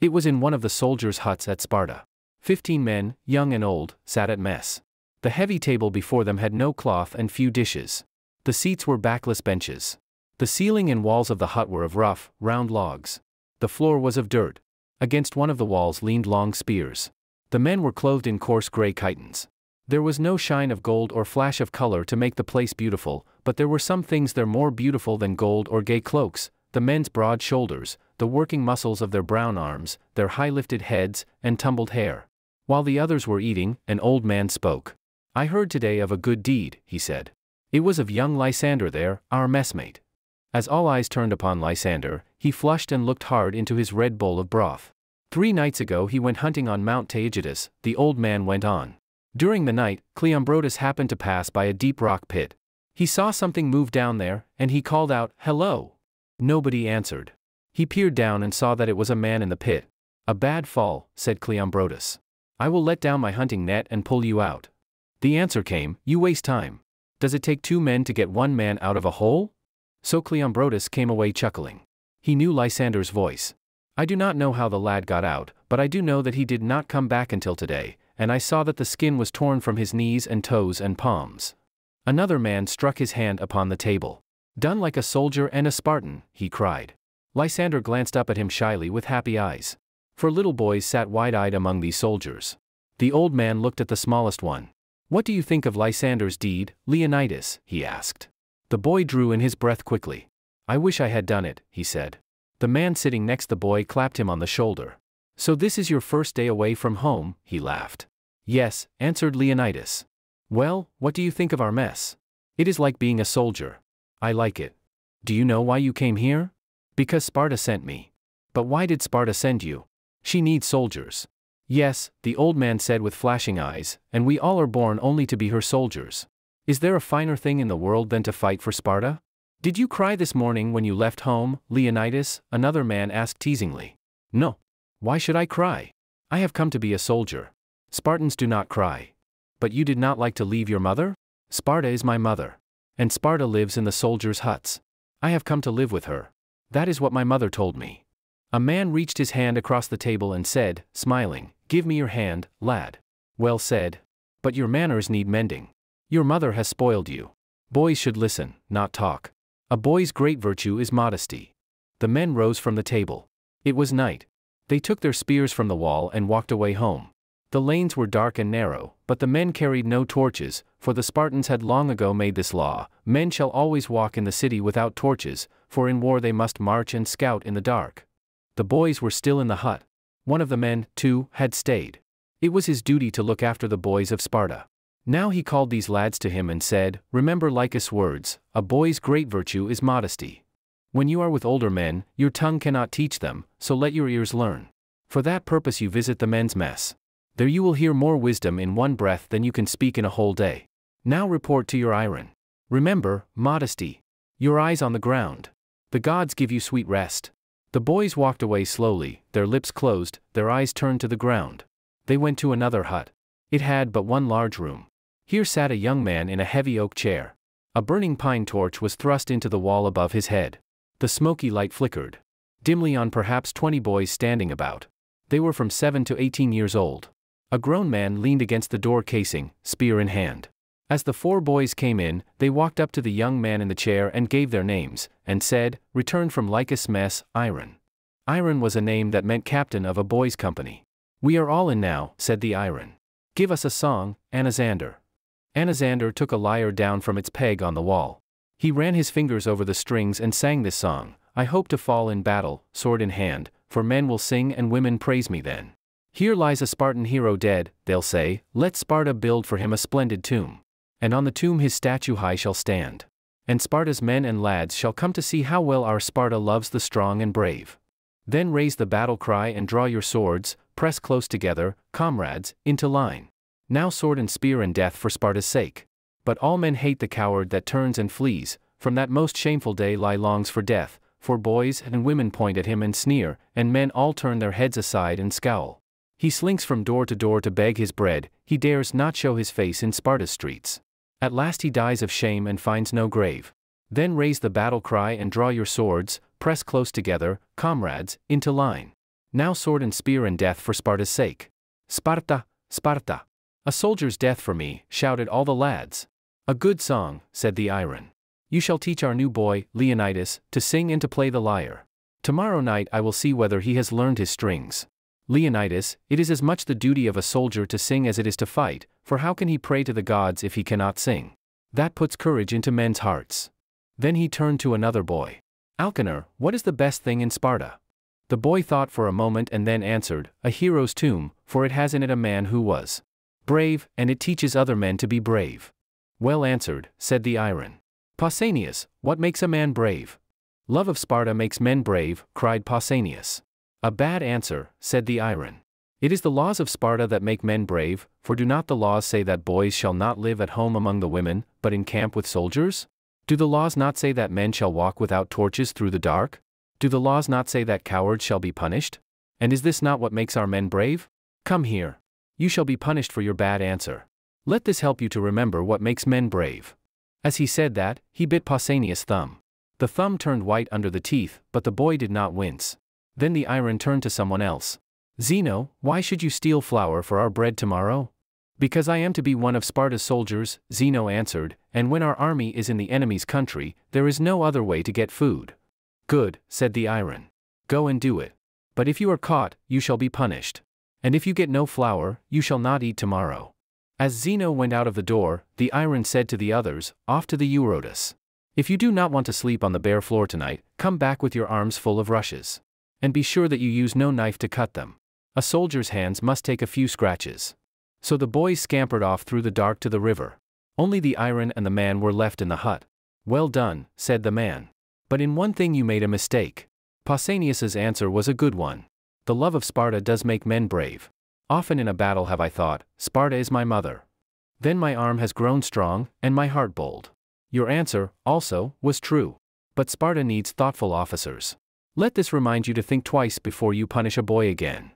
It was in one of the soldiers' huts at Sparta. 15 men, young and old, sat at mess. The heavy table before them had no cloth and few dishes. The seats were backless benches. The ceiling and walls of the hut were of rough, round logs. The floor was of dirt. Against one of the walls leaned long spears. The men were clothed in coarse grey chitons. There was no shine of gold or flash of color to make the place beautiful, but there were some things there more beautiful than gold or gay cloaks: the men's broad shoulders, the working muscles of their brown arms, their high-lifted heads, and tumbled hair. While the others were eating, an old man spoke. "I heard today of a good deed," he said. "It was of young Lysander there, our messmate." As all eyes turned upon Lysander, he flushed and looked hard into his red bowl of broth. "3 nights ago he went hunting on Mount Taygetus," the old man went on. "During the night, Cleombrotus happened to pass by a deep rock pit. He saw something move down there, and he called out, 'Hello!' Nobody answered. He peered down and saw that it was a man in the pit. 'A bad fall,' said Cleombrotus. 'I will let down my hunting net and pull you out.' The answer came, 'You waste time. Does it take 2 men to get 1 man out of a hole?' So Cleombrotus came away chuckling. He knew Lysander's voice. 'I do not know how the lad got out, but I do know that he did not come back until today, and I saw that the skin was torn from his knees and toes and palms.'" Another man struck his hand upon the table. "Done like a soldier and a Spartan," he cried. Lysander glanced up at him shyly with happy eyes. For little boys sat wide-eyed among these soldiers. The old man looked at the smallest one. "What do you think of Lysander's deed, Leonidas?" he asked. The boy drew in his breath quickly. "I wish I had done it," he said. The man sitting next the boy clapped him on the shoulder. "So this is your first day away from home," he laughed. "Yes," answered Leonidas. "Well, what do you think of our mess? It is like being a soldier." "I like it." "Do you know why you came here?" "Because Sparta sent me." "But why did Sparta send you?" "She needs soldiers." "Yes," the old man said with flashing eyes, "and we all are born only to be her soldiers. Is there a finer thing in the world than to fight for Sparta?" "Did you cry this morning when you left home, Leonidas?" another man asked teasingly. "No. Why should I cry? I have come to be a soldier. Spartans do not cry." "But you did not like to leave your mother?" "Sparta is my mother. And Sparta lives in the soldiers' huts. I have come to live with her. That is what my mother told me." A man reached his hand across the table and said, smiling, "Give me your hand, lad." "Well said. But your manners need mending. Your mother has spoiled you. Boys should listen, not talk. A boy's great virtue is modesty." The men rose from the table. It was night. They took their spears from the wall and walked away home. The lanes were dark and narrow, but the men carried no torches, for the Spartans had long ago made this law: "Men shall always walk in the city without torches, for in war they must march and scout in the dark." The boys were still in the hut. One of the men, too, had stayed. It was his duty to look after the boys of Sparta. Now he called these lads to him and said, "Remember Lycus' words: a boy's great virtue is modesty. When you are with older men, your tongue cannot teach them, so let your ears learn. For that purpose you visit the men's mess. There you will hear more wisdom in one breath than you can speak in a whole day. Now report to your iron. Remember, modesty. Your eyes on the ground. The gods give you sweet rest." The boys walked away slowly, their lips closed, their eyes turned to the ground. They went to another hut. It had but one large room. Here sat a young man in a heavy oak chair. A burning pine torch was thrust into the wall above his head. The smoky light flickered dimly on perhaps 20 boys standing about. They were from 7 to 18 years old. A grown man leaned against the door casing, spear in hand. As the 4 boys came in, they walked up to the young man in the chair and gave their names, and said, "Returned from Lycus' mess, Iron." Iron was a name that meant captain of a boys' company. "We are all in now," said the Iron. "Give us a song, Anaxander." Anaxander took a lyre down from its peg on the wall. He ran his fingers over the strings and sang this song: "I hope to fall in battle, sword in hand, for men will sing and women praise me then. Here lies a Spartan hero dead, they'll say, let Sparta build for him a splendid tomb. And on the tomb his statue high shall stand. And Sparta's men and lads shall come to see how well our Sparta loves the strong and brave. Then raise the battle cry and draw your swords, press close together, comrades, into line. Now sword and spear and death for Sparta's sake. But all men hate the coward that turns and flees, from that most shameful day lie longs for death, for boys and women point at him and sneer, and men all turn their heads aside and scowl. He slinks from door to door to beg his bread, he dares not show his face in Sparta's streets. At last he dies of shame and finds no grave. Then raise the battle cry and draw your swords, press close together, comrades, into line. Now sword and spear and death for Sparta's sake. Sparta, Sparta. A soldier's death for me, shouted all the lads. A good song, said the Iron. You shall teach our new boy, Leonidas, to sing and to play the lyre. Tomorrow night I will see whether he has learned his strings. Leonidas, it is as much the duty of a soldier to sing as it is to fight, for how can he pray to the gods if he cannot sing? That puts courage into men's hearts. Then he turned to another boy. Alcanor, what is the best thing in Sparta? The boy thought for a moment and then answered, a hero's tomb, for it has in it a man who was brave, and it teaches other men to be brave. Well answered, said the Iron. Pausanias, what makes a man brave? Love of Sparta makes men brave, cried Pausanias. A bad answer, said the Iron. It is the laws of Sparta that make men brave, for do not the laws say that boys shall not live at home among the women, but in camp with soldiers? Do the laws not say that men shall walk without torches through the dark? Do the laws not say that cowards shall be punished? And is this not what makes our men brave? Come here. You shall be punished for your bad answer. Let this help you to remember what makes men brave. As he said that, he bit Pausanias' thumb. The thumb turned white under the teeth, but the boy did not wince. Then the Iron turned to someone else. Zeno, why should you steal flour for our bread tomorrow? Because I am to be one of Sparta's soldiers, Zeno answered, and when our army is in the enemy's country, there is no other way to get food. Good, said the Iron. Go and do it. But if you are caught, you shall be punished. And if you get no flour, you shall not eat tomorrow. As Zeno went out of the door, the Iron said to the others, off to the Eurotas. If you do not want to sleep on the bare floor tonight, come back with your arms full of rushes. And be sure that you use no knife to cut them. A soldier's hands must take a few scratches. So the boys scampered off through the dark to the river. Only the Iron and the man were left in the hut. Well done, said the man. But in one thing you made a mistake. Pausanias' answer was a good one. The love of Sparta does make men brave. Often in a battle have I thought, Sparta is my mother. Then my arm has grown strong, and my heart bold. Your answer, also, was true. But Sparta needs thoughtful officers. Let this remind you to think twice before you punish a boy again.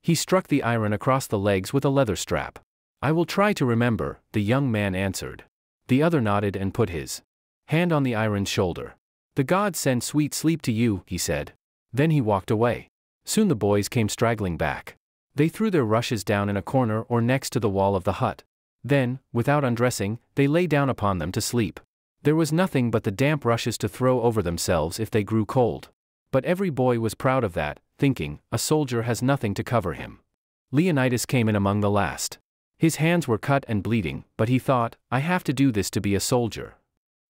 He struck the Iron across the legs with a leather strap. I will try to remember, the young man answered. The other nodded and put his hand on the Iron's shoulder. The gods send sweet sleep to you, he said. Then he walked away. Soon the boys came straggling back. They threw their rushes down in a corner or next to the wall of the hut. Then, without undressing, they lay down upon them to sleep. There was nothing but the damp rushes to throw over themselves if they grew cold. But every boy was proud of that, thinking, a soldier has nothing to cover him. Leonidas came in among the last. His hands were cut and bleeding, but he thought, I have to do this to be a soldier.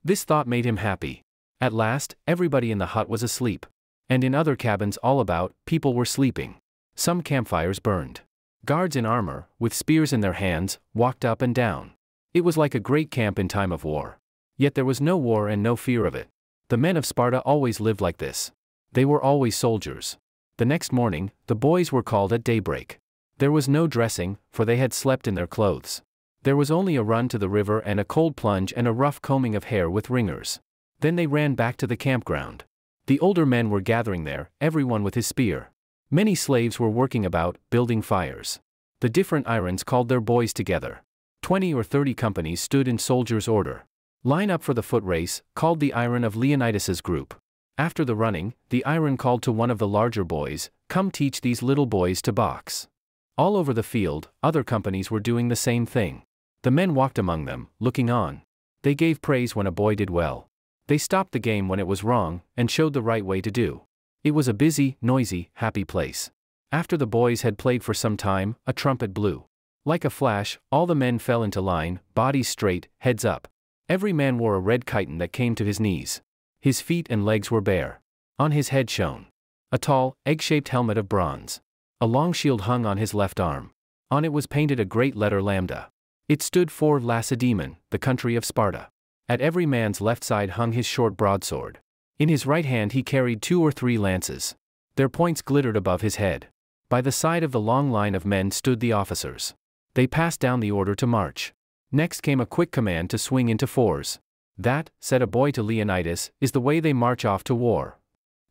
This thought made him happy. At last, everybody in the hut was asleep. And in other cabins all about, people were sleeping. Some campfires burned. Guards in armor, with spears in their hands, walked up and down. It was like a great camp in time of war. Yet there was no war and no fear of it. The men of Sparta always lived like this. They were always soldiers. The next morning, the boys were called at daybreak. There was no dressing, for they had slept in their clothes. There was only a run to the river and a cold plunge and a rough combing of hair with ringers. Then they ran back to the campground. The older men were gathering there, everyone with his spear. Many slaves were working about, building fires. The different Irons called their boys together. 20 or 30 companies stood in soldier's order. Line up for the foot race, called the Iron of Leonidas's group. After the running, the Iron called to one of the larger boys, come teach these little boys to box. All over the field, other companies were doing the same thing. The men walked among them, looking on. They gave praise when a boy did well. They stopped the game when it was wrong, and showed the right way to do. It was a busy, noisy, happy place. After the boys had played for some time, a trumpet blew. Like a flash, all the men fell into line, bodies straight, heads up. Every man wore a red chiton that came to his knees. His feet and legs were bare. On his head shone a tall, egg-shaped helmet of bronze. A long shield hung on his left arm. On it was painted a great letter lambda. It stood for Lacedaemon, the country of Sparta. At every man's left side hung his short broadsword. In his right hand he carried 2 or 3 lances. Their points glittered above his head. By the side of the long line of men stood the officers. They passed down the order to march. Next came a quick command to swing into fours. That, said a boy to Leonidas, is the way they march off to war.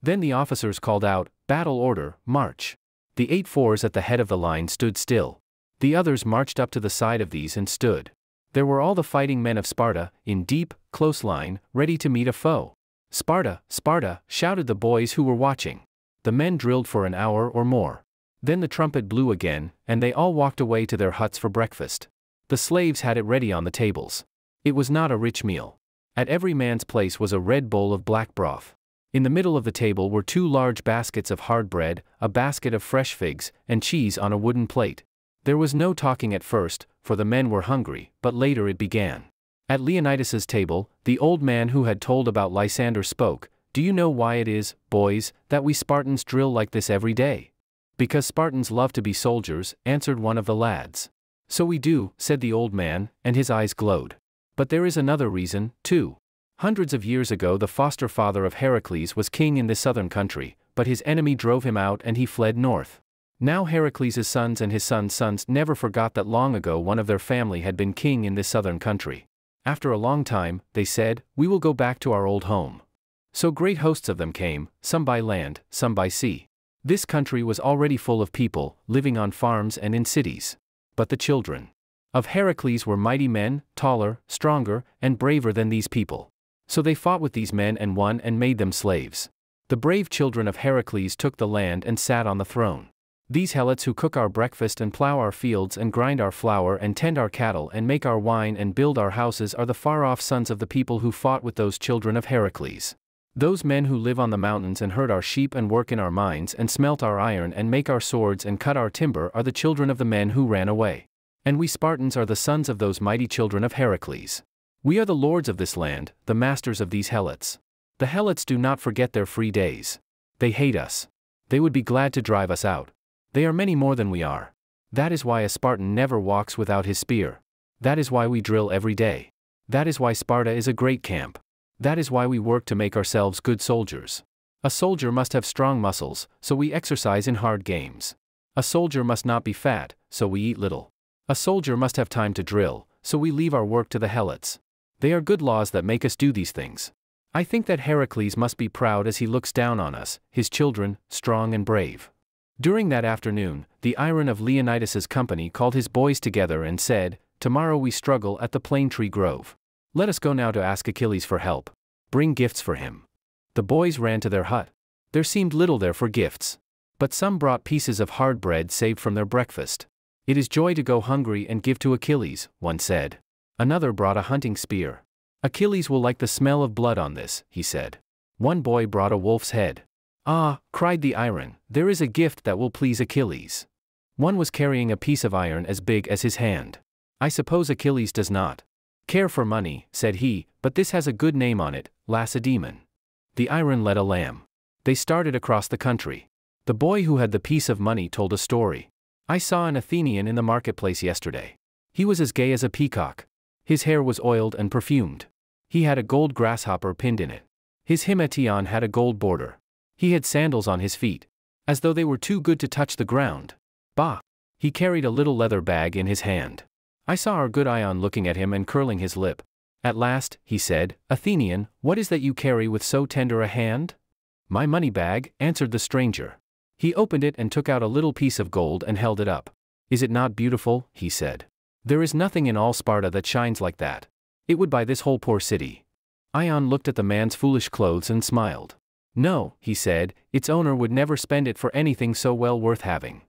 Then the officers called out, battle order, march. The 8 fours at the head of the line stood still. The others marched up to the side of these and stood. There were all the fighting men of Sparta, in deep, close line, ready to meet a foe. Sparta, Sparta, shouted the boys who were watching. the men drilled for an hour or more. Then the trumpet blew again, and they all walked away to their huts for breakfast. The slaves had it ready on the tables. It was not a rich meal. At every man's place was a red bowl of black broth. In the middle of the table were two large baskets of hard bread, a basket of fresh figs, and cheese on a wooden plate. There was no talking at first, for the men were hungry, but later it began. At Leonidas's table, the old man who had told about Lysander spoke. "Do you know why it is, boys, that we Spartans drill like this every day?" "Because Spartans love to be soldiers," answered one of the lads. "So we do," said the old man, and his eyes glowed. "But there is another reason, too. Hundreds of years ago the foster father of Heracles was king in this southern country, but his enemy drove him out and he fled north. Now Heracles' sons and his sons' sons never forgot that long ago one of their family had been king in this southern country. After a long time, they said, 'We will go back to our old home.' So great hosts of them came, some by land, some by sea. This country was already full of people, living on farms and in cities. But the children of Heracles were mighty men, taller, stronger, and braver than these people. So they fought with these men and won and made them slaves. The brave children of Heracles took the land and sat on the throne. These helots who cook our breakfast and plow our fields and grind our flour and tend our cattle and make our wine and build our houses are the far-off sons of the people who fought with those children of Heracles. Those men who live on the mountains and herd our sheep and work in our mines and smelt our iron and make our swords and cut our timber are the children of the men who ran away. And we Spartans are the sons of those mighty children of Heracles. We are the lords of this land, the masters of these helots. The helots do not forget their free days. They hate us. They would be glad to drive us out. They are many more than we are. That is why a Spartan never walks without his spear. That is why we drill every day. That is why Sparta is a great camp. That is why we work to make ourselves good soldiers. A soldier must have strong muscles, so we exercise in hard games. A soldier must not be fat, so we eat little. A soldier must have time to drill, so we leave our work to the helots. They are good laws that make us do these things. I think that Heracles must be proud as he looks down on us, his children, strong and brave. During that afternoon, the Iron of Leonidas's company called his boys together and said, "Tomorrow we struggle at the plane tree grove. Let us go now to ask Achilles for help. Bring gifts for him." The boys ran to their hut. There seemed little there for gifts. But some brought pieces of hard bread saved from their breakfast. "It is joy to go hungry and give to Achilles," one said. Another brought a hunting spear. "Achilles will like the smell of blood on this," he said. One boy brought a wolf's head. "Ah," cried the Iron, "there is a gift that will please Achilles." One was carrying a piece of iron as big as his hand. "I suppose Achilles does not care for money," said he, "but this has a good name on it, Lacedaemon." The Iron led a lamb. They started across the country. The boy who had the piece of money told a story. "I saw an Athenian in the marketplace yesterday. He was as gay as a peacock. His hair was oiled and perfumed. He had a gold grasshopper pinned in it. His himation had a gold border. He had sandals on his feet, as though they were too good to touch the ground. Bah! He carried a little leather bag in his hand. I saw our good Ion looking at him and curling his lip. At last, he said, 'Athenian, what is that you carry with so tender a hand?' 'My money bag,' answered the stranger. He opened it and took out a little piece of gold and held it up. 'Is it not beautiful?' he said. 'There is nothing in all Sparta that shines like that. It would buy this whole poor city.' Ion looked at the man's foolish clothes and smiled. 'No,' he said, 'its owner would never spend it for anything so well worth having.'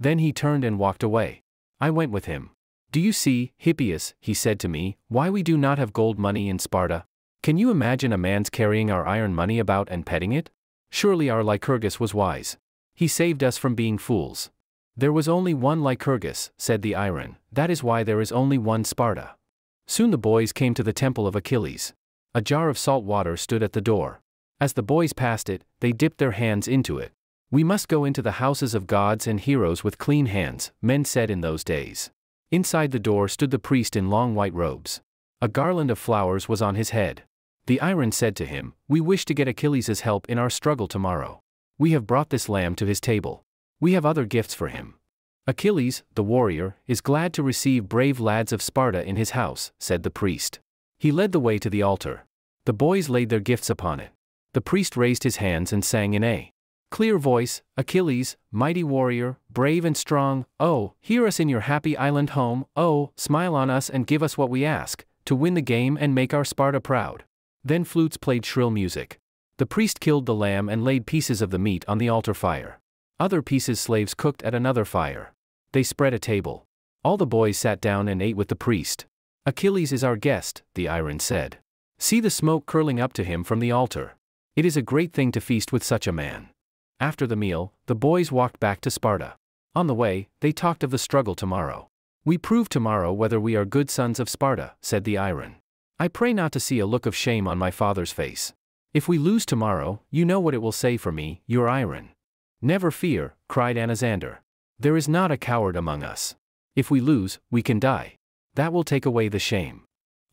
Then he turned and walked away. I went with him. 'Do you see, Hippias,' he said to me, 'why we do not have gold money in Sparta? Can you imagine a man's carrying our iron money about and petting it? Surely our Lycurgus was wise. He saved us from being fools.' 'There was only one Lycurgus,' said the Iron, 'that is why there is only one Sparta.' Soon the boys came to the temple of Achilles. A jar of salt water stood at the door. As the boys passed it, they dipped their hands into it. 'We must go into the houses of gods and heroes with clean hands,' men said in those days. Inside the door stood the priest in long white robes. A garland of flowers was on his head. The Iron said to him, 'We wish to get Achilles' help in our struggle tomorrow. We have brought this lamb to his table. We have other gifts for him.' 'Achilles, the warrior, is glad to receive brave lads of Sparta in his house,' said the priest. He led the way to the altar. The boys laid their gifts upon it. The priest raised his hands and sang in a clear voice, 'Achilles, mighty warrior, brave and strong, oh, hear us in your happy island home, oh, smile on us and give us what we ask, to win the game and make our Sparta proud.' Then flutes played shrill music. The priest killed the lamb and laid pieces of the meat on the altar fire. Other pieces slaves cooked at another fire. They spread a table. All the boys sat down and ate with the priest. Achilles is our guest, the Iron said. See the smoke curling up to him from the altar. It is a great thing to feast with such a man. After the meal, the boys walked back to Sparta. On the way, they talked of the struggle tomorrow. We prove tomorrow whether we are good sons of Sparta, said the Iron. I pray not to see a look of shame on my father's face. If we lose tomorrow, you know what it will say for me, your Iron. Never fear, cried Anaxander. There is not a coward among us. If we lose, we can die. That will take away the shame.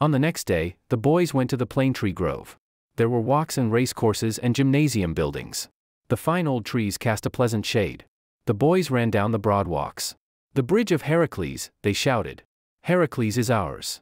On the next day, the boys went to the plane tree grove. There were walks and racecourses and gymnasium buildings. The fine old trees cast a pleasant shade. The boys ran down the broad walks. The bridge of Heracles, they shouted. Heracles is ours.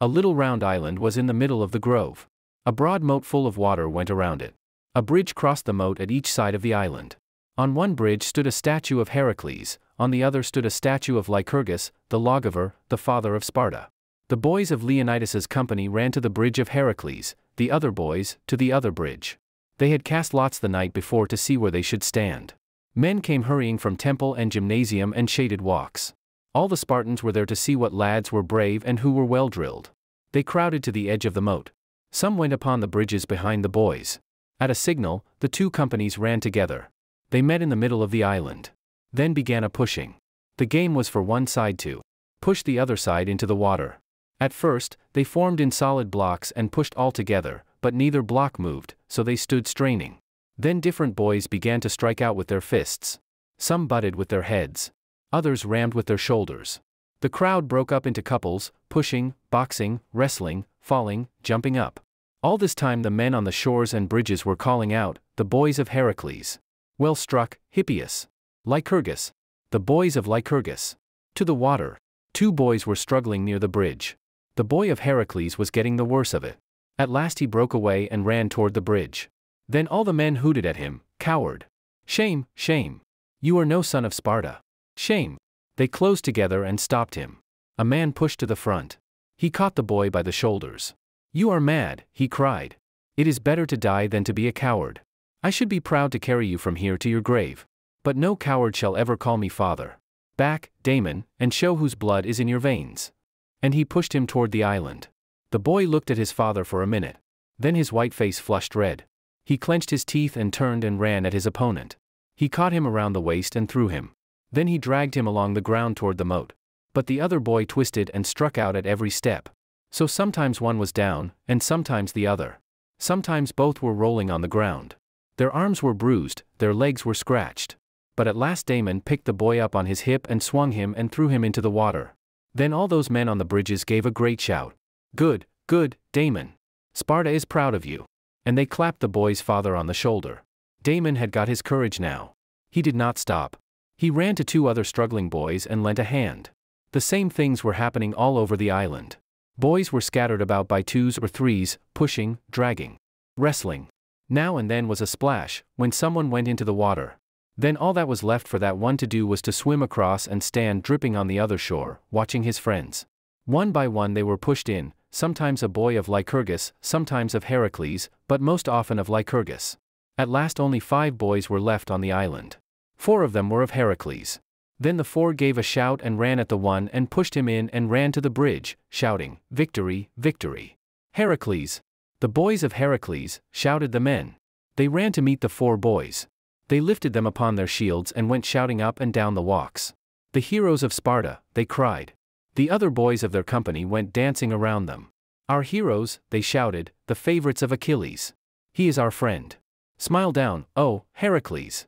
A little round island was in the middle of the grove. A broad moat full of water went around it. A bridge crossed the moat at each side of the island. On one bridge stood a statue of Heracles, on the other stood a statue of Lycurgus, the lawgiver, the father of Sparta. The boys of Leonidas's company ran to the bridge of Heracles, the other boys, to the other bridge. They had cast lots the night before to see where they should stand. Men came hurrying from temple and gymnasium and shaded walks. All the Spartans were there to see what lads were brave and who were well drilled. They crowded to the edge of the moat. Some went upon the bridges behind the boys. At a signal, the two companies ran together. They met in the middle of the island. Then began a pushing. The game was for one side to push the other side into the water. At first, they formed in solid blocks and pushed all together, but neither block moved, so they stood straining. Then different boys began to strike out with their fists. Some butted with their heads. Others rammed with their shoulders. The crowd broke up into couples, pushing, boxing, wrestling, falling, jumping up. All this time the men on the shores and bridges were calling out, the boys of Heracles. Well struck, Hippias. Lycurgus. The boys of Lycurgus. To the water. Two boys were struggling near the bridge. The boy of Heracles was getting the worse of it. At last he broke away and ran toward the bridge. Then all the men hooted at him, coward. Shame, shame. You are no son of Sparta. Shame. They closed together and stopped him. A man pushed to the front. He caught the boy by the shoulders. You are mad, he cried. It is better to die than to be a coward. I should be proud to carry you from here to your grave. But no coward shall ever call me father. Back, Damon, and show whose blood is in your veins. And he pushed him toward the island. The boy looked at his father for a minute. Then his white face flushed red. He clenched his teeth and turned and ran at his opponent. He caught him around the waist and threw him. Then he dragged him along the ground toward the moat. But the other boy twisted and struck out at every step. So sometimes one was down, and sometimes the other. Sometimes both were rolling on the ground. Their arms were bruised, their legs were scratched. But at last Damon picked the boy up on his hip and swung him and threw him into the water. Then all those men on the bridges gave a great shout. Good, good, Damon. Sparta is proud of you. And they clapped the boy's father on the shoulder. Damon had got his courage now. He did not stop. He ran to two other struggling boys and lent a hand. The same things were happening all over the island. Boys were scattered about by twos or threes, pushing, dragging, wrestling. Now and then was a splash, when someone went into the water. Then all that was left for that one to do was to swim across and stand dripping on the other shore, watching his friends. One by one they were pushed in, sometimes a boy of Lycurgus, sometimes of Heracles, but most often of Lycurgus. At last only 5 boys were left on the island. 4 of them were of Heracles. Then the 4 gave a shout and ran at the one and pushed him in and ran to the bridge, shouting, Victory, victory! Heracles! The boys of Heracles, shouted the men. They ran to meet the 4 boys. They lifted them upon their shields and went shouting up and down the walks. The heroes of Sparta, they cried. The other boys of their company went dancing around them. Our heroes, they shouted, the favorites of Achilles. He is our friend. Smile down, oh, Heracles.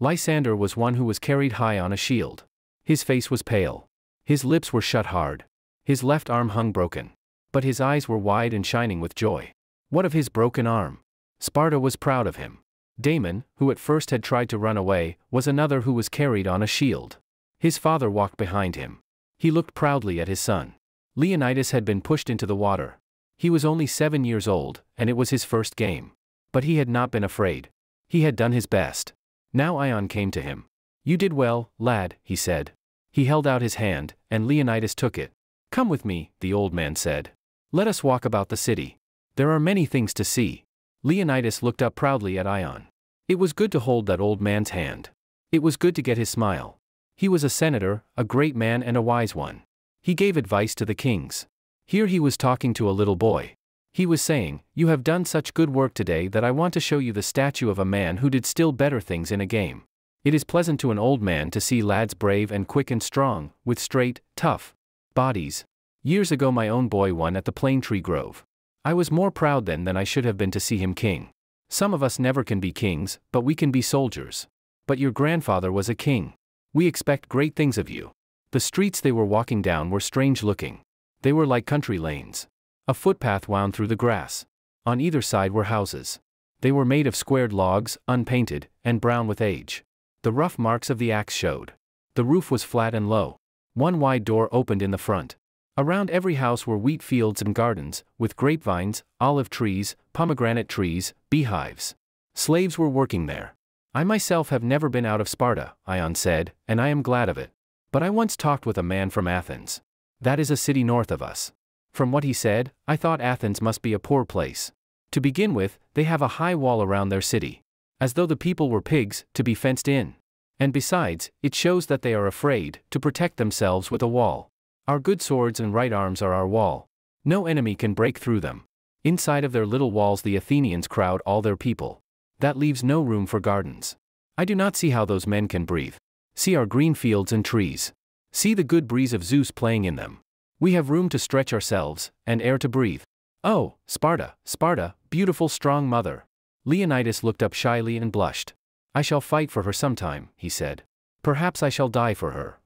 Lysander was one who was carried high on a shield. His face was pale. His lips were shut hard. His left arm hung broken. But his eyes were wide and shining with joy. What of his broken arm? Sparta was proud of him. Damon, who at first had tried to run away, was another who was carried on a shield. His father walked behind him. He looked proudly at his son. Leonidas had been pushed into the water. He was only 7 years old, and it was his first game. But he had not been afraid. He had done his best. Now Ion came to him. You did well, lad, he said. He held out his hand, and Leonidas took it. Come with me, the old man said. Let us walk about the city. There are many things to see. Leonidas looked up proudly at Ion. It was good to hold that old man's hand. It was good to get his smile. He was a senator, a great man and a wise one. He gave advice to the kings. Here he was talking to a little boy. He was saying, "You have done such good work today that I want to show you the statue of a man who did still better things in a game." It is pleasant to an old man to see lads brave and quick and strong, with straight, tough bodies. Years ago my own boy won at the Plane Tree Grove. I was more proud then than I should have been to see him king. Some of us never can be kings, but we can be soldiers. But your grandfather was a king. We expect great things of you. The streets they were walking down were strange looking. They were like country lanes. A footpath wound through the grass. On either side were houses. They were made of squared logs, unpainted, and brown with age. The rough marks of the axe showed. The roof was flat and low. One wide door opened in the front. Around every house were wheat fields and gardens, with grapevines, olive trees, pomegranate trees, beehives. Slaves were working there. I myself have never been out of Sparta, Ion said, and I am glad of it. But I once talked with a man from Athens. That is a city north of us. From what he said, I thought Athens must be a poor place. To begin with, they have a high wall around their city. As though the people were pigs, to be fenced in. And besides, it shows that they are afraid, to protect themselves with a wall. Our good swords and right arms are our wall. No enemy can break through them. Inside of their little walls the Athenians crowd all their people. That leaves no room for gardens. I do not see how those men can breathe. See our green fields and trees. See the good breeze of Zeus playing in them. We have room to stretch ourselves, and air to breathe. Oh, Sparta, Sparta, beautiful strong mother. Leonidas looked up shyly and blushed. I shall fight for her sometime, he said. Perhaps I shall die for her.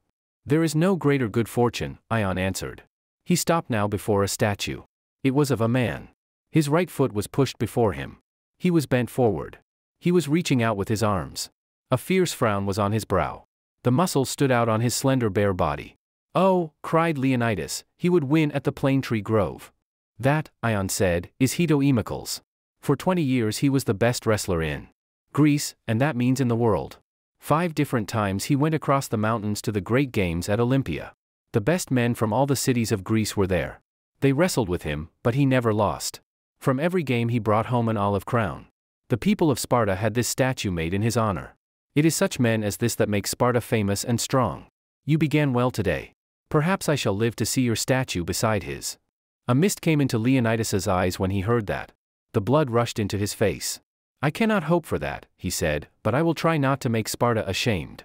There is no greater good fortune, Ion answered. He stopped now before a statue. It was of a man. His right foot was pushed before him. He was bent forward. He was reaching out with his arms. A fierce frown was on his brow. The muscles stood out on his slender bare body. Oh, cried Leonidas, he would win at the Plane Tree Grove. That, Ion said, is Hetoimacles. For 20 years he was the best wrestler in Greece, and that means in the world. 5 different times he went across the mountains to the great games at Olympia. The best men from all the cities of Greece were there. They wrestled with him, but he never lost. From every game he brought home an olive crown. The people of Sparta had this statue made in his honor. It is such men as this that make Sparta famous and strong. You began well today. Perhaps I shall live to see your statue beside his. A mist came into Leonidas's eyes when he heard that. The blood rushed into his face. I cannot hope for that, he said, but I will try not to make Sparta ashamed.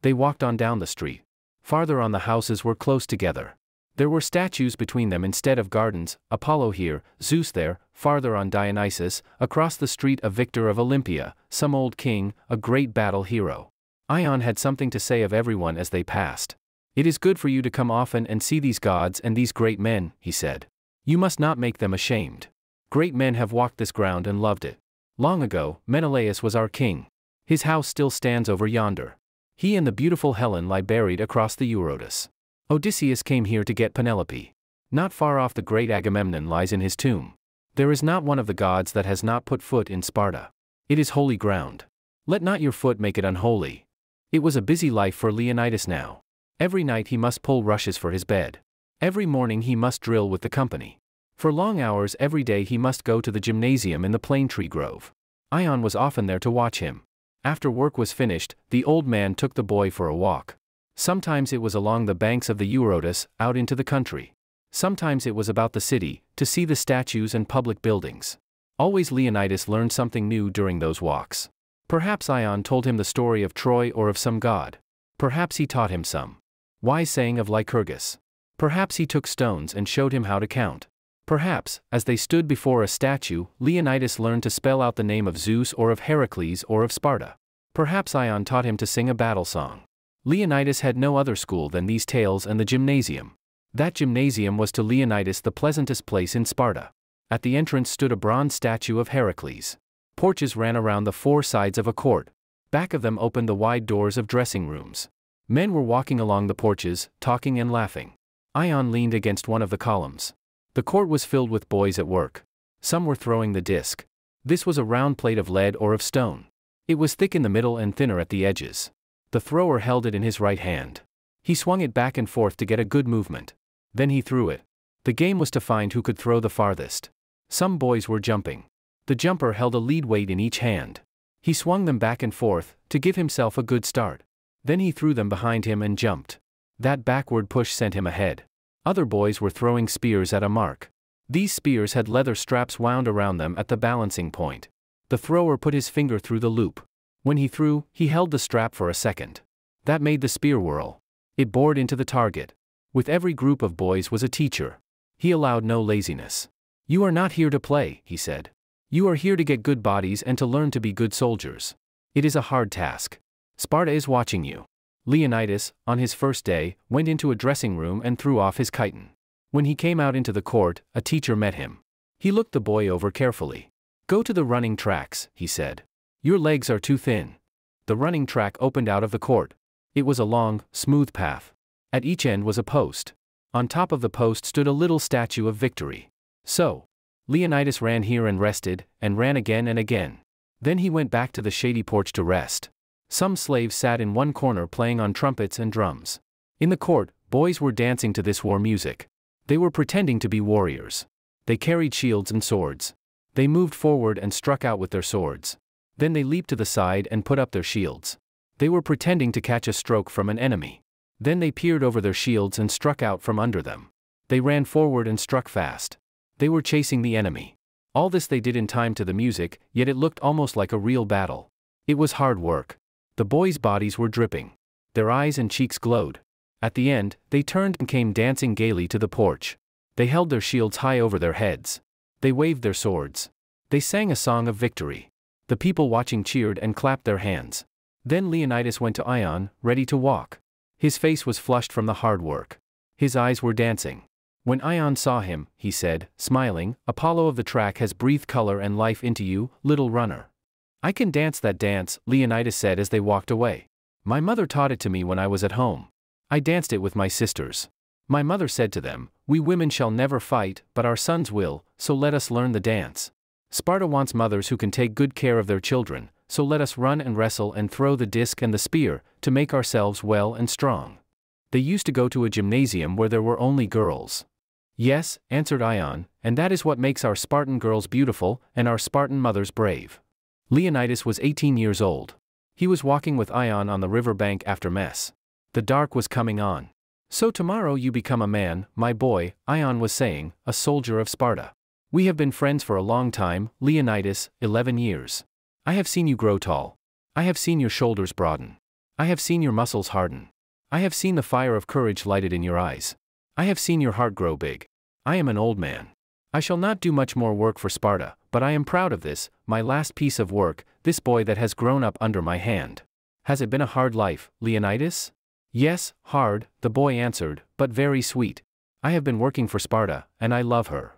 They walked on down the street. Farther on the houses were close together. There were statues between them instead of gardens, Apollo here, Zeus there, farther on Dionysus, across the street a victor of Olympia, some old king, a great battle hero. Ion had something to say of everyone as they passed. It is good for you to come often and see these gods and these great men, he said. You must not make them ashamed. Great men have walked this ground and loved it. Long ago, Menelaus was our king. His house still stands over yonder. He and the beautiful Helen lie buried across the Eurotas. Odysseus came here to get Penelope. Not far off the great Agamemnon lies in his tomb. There is not one of the gods that has not put foot in Sparta. It is holy ground. Let not your foot make it unholy. It was a busy life for Leonidas now. Every night he must pull rushes for his bed. Every morning he must drill with the company. For long hours every day he must go to the gymnasium in the Plane Tree Grove. Ion was often there to watch him. After work was finished, the old man took the boy for a walk. Sometimes it was along the banks of the Eurotas, out into the country. Sometimes it was about the city, to see the statues and public buildings. Always Leonidas learned something new during those walks. Perhaps Ion told him the story of Troy or of some god. Perhaps he taught him some wise saying of Lycurgus. Perhaps he took stones and showed him how to count. Perhaps, as they stood before a statue, Leonidas learned to spell out the name of Zeus or of Heracles or of Sparta. Perhaps Ion taught him to sing a battle song. Leonidas had no other school than these tales and the gymnasium. That gymnasium was to Leonidas the pleasantest place in Sparta. At the entrance stood a bronze statue of Heracles. Porches ran around the 4 sides of a court. Back of them opened the wide doors of dressing rooms. Men were walking along the porches, talking and laughing. Ion leaned against one of the columns. The court was filled with boys at work. Some were throwing the disc. This was a round plate of lead or of stone. It was thick in the middle and thinner at the edges. The thrower held it in his right hand. He swung it back and forth to get a good movement. Then he threw it. The game was to find who could throw the farthest. Some boys were jumping. the jumper held a lead weight in each hand. He swung them back and forth, to give himself a good start. Then he threw them behind him and jumped. That backward push sent him ahead. Other boys were throwing spears at a mark. These spears had leather straps wound around them at the balancing point. The thrower put his finger through the loop. When he threw, he held the strap for a second. That made the spear whirl. It bored into the target. With every group of boys was a teacher. He allowed no laziness. "You are not here to play," he said. "You are here to get good bodies and to learn to be good soldiers. It is a hard task. Sparta is watching you." Leonidas, on his first day, went into a dressing room and threw off his chiton. When he came out into the court, a teacher met him. He looked the boy over carefully. "Go to the running tracks," he said. "Your legs are too thin." The running track opened out of the court. It was a long, smooth path. At each end was a post. On top of the post stood a little statue of Victory. So, Leonidas ran here and rested, and ran again and again. Then he went back to the shady porch to rest. Some slaves sat in one corner playing on trumpets and drums. In the court, boys were dancing to this war music. They were pretending to be warriors. They carried shields and swords. They moved forward and struck out with their swords. Then they leaped to the side and put up their shields. They were pretending to catch a stroke from an enemy. Then they peered over their shields and struck out from under them. They ran forward and struck fast. They were chasing the enemy. All this they did in time to the music, yet it looked almost like a real battle. It was hard work. The boys' bodies were dripping. Their eyes and cheeks glowed. At the end, they turned and came dancing gaily to the porch. They held their shields high over their heads. They waved their swords. They sang a song of victory. The people watching cheered and clapped their hands. Then Leonidas went to Ion, ready to walk. His face was flushed from the hard work. His eyes were dancing. When Ion saw him, he said, smiling, "Apollo of the track has breathed color and life into you, little runner." "I can dance that dance," Leonidas said as they walked away. "My mother taught it to me when I was at home. I danced it with my sisters. My mother said to them, 'We women shall never fight, but our sons will, so let us learn the dance.' Sparta wants mothers who can take good care of their children, so let us run and wrestle and throw the disc and the spear, to make ourselves well and strong." They used to go to a gymnasium where there were only girls. "Yes," answered Ion, "and that is what makes our Spartan girls beautiful, and our Spartan mothers brave." Leonidas was 18 years old. He was walking with Ion on the river bank after mess. The dark was coming on. "So tomorrow you become a man, my boy," Ion was saying, "a soldier of Sparta. We have been friends for a long time, Leonidas, 11 years. I have seen you grow tall. I have seen your shoulders broaden. I have seen your muscles harden. I have seen the fire of courage lighted in your eyes. I have seen your heart grow big. I am an old man. I shall not do much more work for Sparta, but I am proud of this, my last piece of work, this boy that has grown up under my hand. Has it been a hard life, Leonidas?" "Yes, hard," the boy answered, "but very sweet. I have been working for Sparta, and I love her."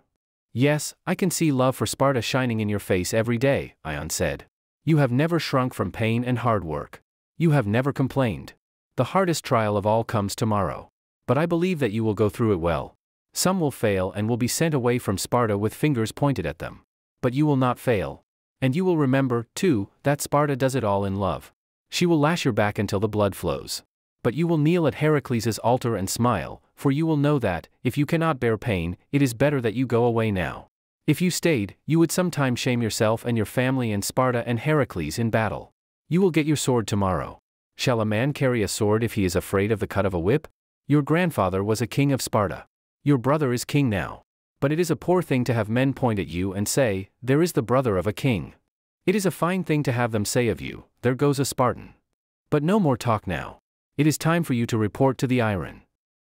"Yes, I can see love for Sparta shining in your face every day," Ion said. "You have never shrunk from pain and hard work. You have never complained. The hardest trial of all comes tomorrow. But I believe that you will go through it well. Some will fail and will be sent away from Sparta with fingers pointed at them. But you will not fail. And you will remember, too, that Sparta does it all in love. She will lash your back until the blood flows. But you will kneel at Heracles' altar and smile, for you will know that, if you cannot bear pain, it is better that you go away now. If you stayed, you would sometime shame yourself and your family and Sparta and Heracles in battle. You will get your sword tomorrow. Shall a man carry a sword if he is afraid of the cut of a whip? Your grandfather was a king of Sparta. Your brother is king now. But it is a poor thing to have men point at you and say, 'There is the brother of a king.' It is a fine thing to have them say of you, 'There goes a Spartan.' But no more talk now. It is time for you to report to the iron."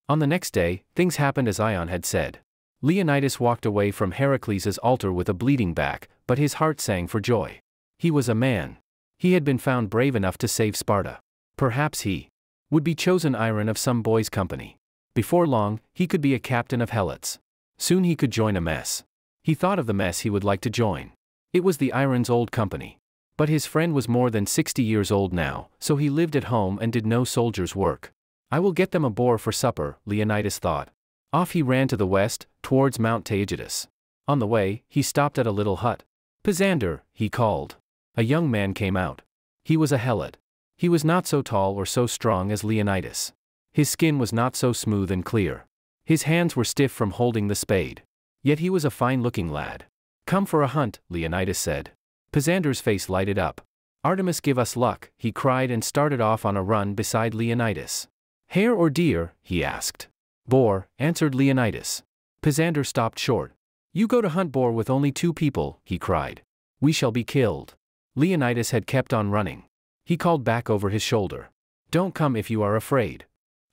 On the next day, things happened as Ion had said. Leonidas walked away from Heracles' altar with a bleeding back, but his heart sang for joy. He was a man. He had been found brave enough to save Sparta. Perhaps he would be chosen iron of some boy's company. Before long, he could be a captain of helots. Soon he could join a mess. He thought of the mess he would like to join. It was the iron's old company. But his friend was more than 60 years old now, so he lived at home and did no soldier's work. "I will get them a boar for supper," Leonidas thought. Off he ran to the west, towards Mount Taygetus. On the way, he stopped at a little hut. "Pisander," he called. A young man came out. He was a helot. He was not so tall or so strong as Leonidas. His skin was not so smooth and clear. His hands were stiff from holding the spade. Yet he was a fine-looking lad. Come for a hunt, Leonidas said. Pisander's face lighted up. Artemis, give us luck, he cried and started off on a run beside Leonidas. Hare or deer, he asked. Boar, answered Leonidas. Pisander stopped short. You go to hunt boar with only two people, he cried. We shall be killed. Leonidas had kept on running. He called back over his shoulder. Don't come if you are afraid.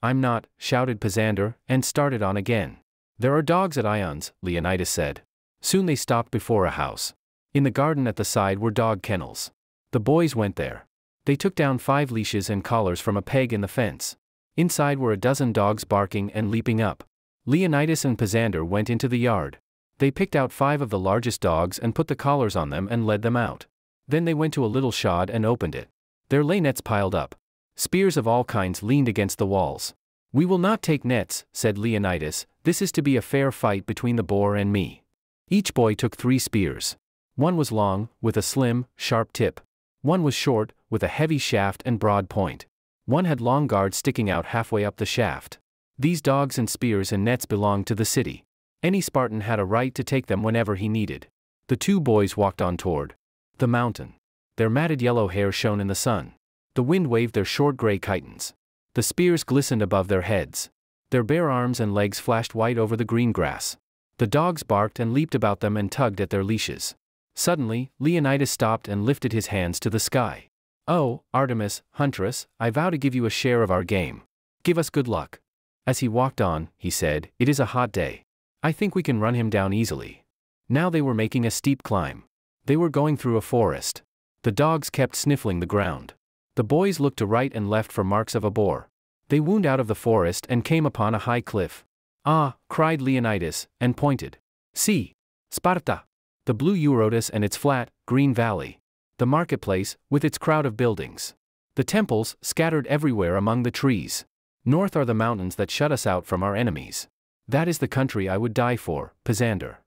I'm not, shouted Pisander, and started on again. There are dogs at Ion's, Leonidas said. Soon they stopped before a house. In the garden at the side were dog kennels. The boys went there. They took down 5 leashes and collars from a peg in the fence. Inside were a dozen dogs barking and leaping up. Leonidas and Pisander went into the yard. They picked out 5 of the largest dogs and put the collars on them and led them out. Then they went to a little shed and opened it. There lay nets piled up. Spears of all kinds leaned against the walls. We will not take nets, said Leonidas, this is to be a fair fight between the boar and me. Each boy took 3 spears. One was long, with a slim, sharp tip. One was short, with a heavy shaft and broad point. One had long guards sticking out halfway up the shaft. These dogs and spears and nets belonged to the city. Any Spartan had a right to take them whenever he needed. The 2 boys walked on toward the mountain. Their matted yellow hair shone in the sun. The wind waved their short gray chitons. The spears glistened above their heads. Their bare arms and legs flashed white over the green grass. The dogs barked and leaped about them and tugged at their leashes. Suddenly, Leonidas stopped and lifted his hands to the sky. Oh, Artemis, huntress, I vow to give you a share of our game. Give us good luck. As he walked on, he said, it is a hot day. I think we can run him down easily. Now they were making a steep climb. They were going through a forest. The dogs kept sniffling the ground. The boys looked to right and left for marks of a boar. They wound out of the forest and came upon a high cliff. Ah, cried Leonidas, and pointed. See! Sparta! The blue Eurotas and its flat, green valley. The marketplace, with its crowd of buildings. The temples, scattered everywhere among the trees. North are the mountains that shut us out from our enemies. That is the country I would die for, Pisander.